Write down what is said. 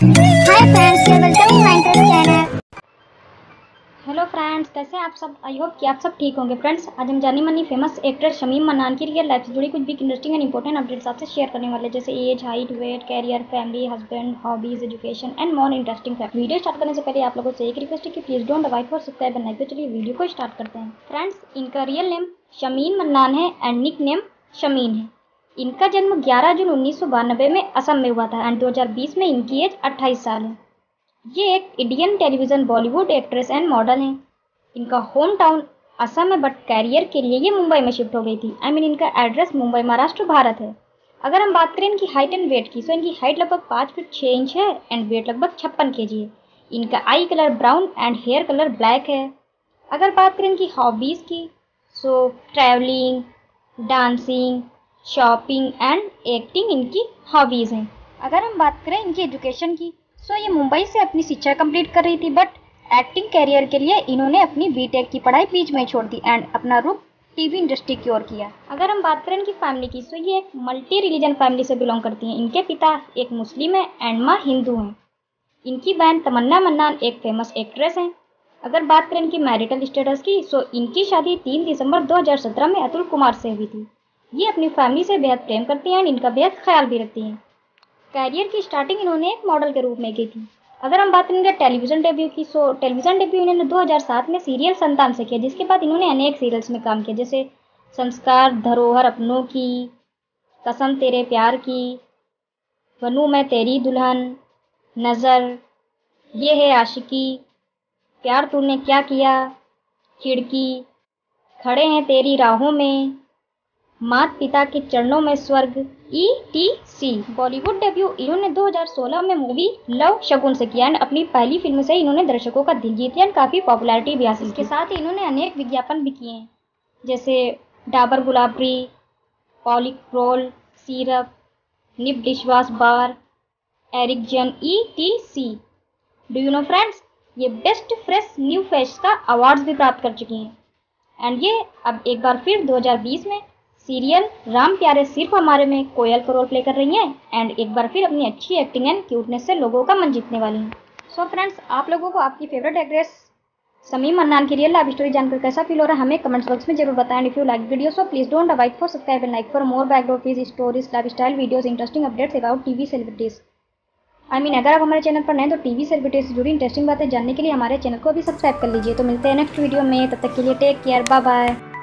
Hello friends, कैसे आप सब? आई होप कि आप सब ठीक होंगे। फ्रेंड्स, आज हम जानी मानी फेमस एक्ट्रेस शमीम मन्नान की रियल लाइफ से जुड़ी कुछ big interesting and important updates आपसे शेयर करने वाले, जैसे age, height, weight, career, family, husband, hobbies, education and more interesting fact. Video start करने से पहले आप लोगों से एक रिक्वेस्ट है कि please don't avoid for subscribe बनाए। तो चलिए वीडियो को स्टार्ट करते हैं। फ्रेंड्स, इनका रियल नेम शमीम मन्नान है एंड निक नेम शमीम है। इनका जन्म 11 जून 1992 में असम में हुआ था एंड 2020 में इनकी एज 28 साल है। ये एक Indian television Bollywood actress and model हैं। इनका होम टाउन असम है बट कैरियर के लिए ये मुंबई में शिफ्ट हो गई थी। आई मीन इनका एड्रेस मुंबई, महाराष्ट्र, भारत है। अगर हम बात करें इनकी हाइट एंड वेट की, सो इनकी हाइट लगभग 5 फीट 6 इंच है एंड वेट लगभग 56 kg है। इनका eye colour brown and hair colour black है। अगर बात करें इनकी हॉबीज़ की, so travelling, dancing, shopping and acting इनकी हॉबीज़ हैं। अगर हम बात करें इनकी एजुकेशन की, सो ये मुंबई से अपनी शिक्षा कंप्लीट कर रही थी बट एक्टिंग कैरियर के लिए इन्होंने अपनी बीटेक की पढ़ाई बीच में छोड़ दी एंड अपना रुख टीवी इंडस्ट्री की ओर किया। अगर हम बात करें इनकी फैमिली की, सो ये एक मल्टी रिलीजन फैमिली से बिलोंग करती हैं। इनके पिता एक मुस्लिम है एंड माँ हिंदू हैं। इनकी बहन तमन्ना मन्नान एक फेमस एक्ट्रेस हैं। अगर बात करें इनकी मैरिटल स्टेटस की, सो इनकी शादी 3 दिसंबर 2017 में अतुल कुमार से हुई थी। ये अपनी फैमिली से बेहद प्रेम करती हैं एंड इनका बेहद ख्याल भी रखती हैं। कैरियर की स्टार्टिंग इन्होंने एक मॉडल के रूप में की थी। अगर हम बात करेंगे टेलीविज़न डेब्यू की, सो टेलीविज़न डेब्यू इन्होंने 2007 में सीरियल संतान से किया, जिसके बाद इन्होंने अनेक सीरियल्स में काम किया, जैसे संस्कार, धरोहर, अपनों की कसम, तेरे प्यार की, बनू मैं तेरी दुल्हन, नज़र, ये है आशिकी, प्यार तूने क्या किया, खिड़की खड़े हैं तेरी राहों में, मात पिता के चरणों में स्वर्ग, ETC। बॉलीवुड डेब्यू इन्होंने 2016 में मूवी लव शगुन से किया एंड अपनी पहली फिल्म से इन्होंने दर्शकों का दिल जीत लिया एंड काफ़ी पॉपुलैरिटी भी हासिल की। इसके साथ इन्होंने अनेक विज्ञापन भी किए हैं, जैसे Dabur Gulabari, Polycrol syrup, Nip dishwash bar, Ericsson, ETC। Do you know friends, ये बेस्ट फ्रेश न्यू फैश का अवार्ड्स भी प्राप्त कर चुकी हैं एंड ये अब एक बार फिर 2020 में सीरियल राम प्यारे सिर्फ हमारे में कोयल का रोल प्ले कर रही हैं एंड एक बार फिर अपनी अच्छी एक्टिंग एंड क्यूटनेस से लोगों का मन जीतने वाली हैं। सो फ्रेंड्स, आप लोगों को आपकी फेवरेट एक्ट्रेस शमीम मन्नान की रियल लाइफ स्टोरी जानकर कैसा फील हो रहा है, हमें कमेंट्स बॉक्स में जरूर बताएं। If you like video, so please don't avoid for subscribe and like for more background stories, life style videos, interesting updates about TV celebrities. I mean अगर आप हमारे चैनल पर नए तो टीवी सेलिब्रिटीज से जुड़ी इंटरेस्टिंग बातें जानने के लिए हमारे चैनल को भी सब्सक्राइब कर लीजिए। तो मिलते हैं नेक्स्ट वीडियो में, तब तक के लिए टेक केयर, बाय बाय।